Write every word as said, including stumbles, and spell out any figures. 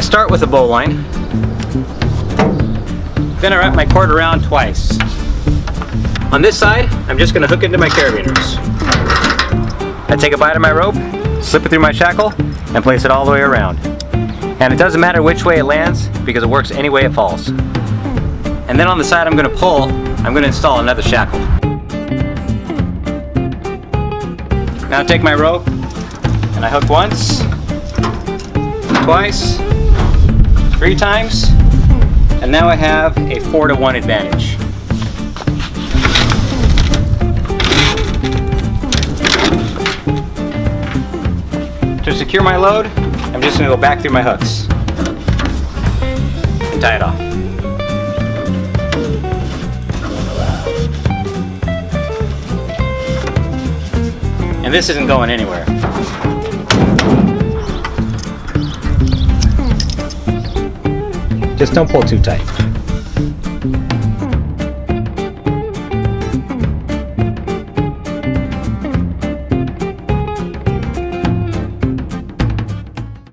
I start with a bowline, then I wrap my cord around twice. On this side, I'm just going to hook into my carabiners. I take a bite of my rope, slip it through my shackle, and place it all the way around. And it doesn't matter which way it lands, because it works any way it falls. And then on the side I'm going to pull, I'm going to install another shackle. Now I take my rope, and I hook once, twice, three times, and now I have a four to one advantage. To secure my load, I'm just going to go back through my hooks and tie it off. And this isn't going anywhere. Just don't pull too tight.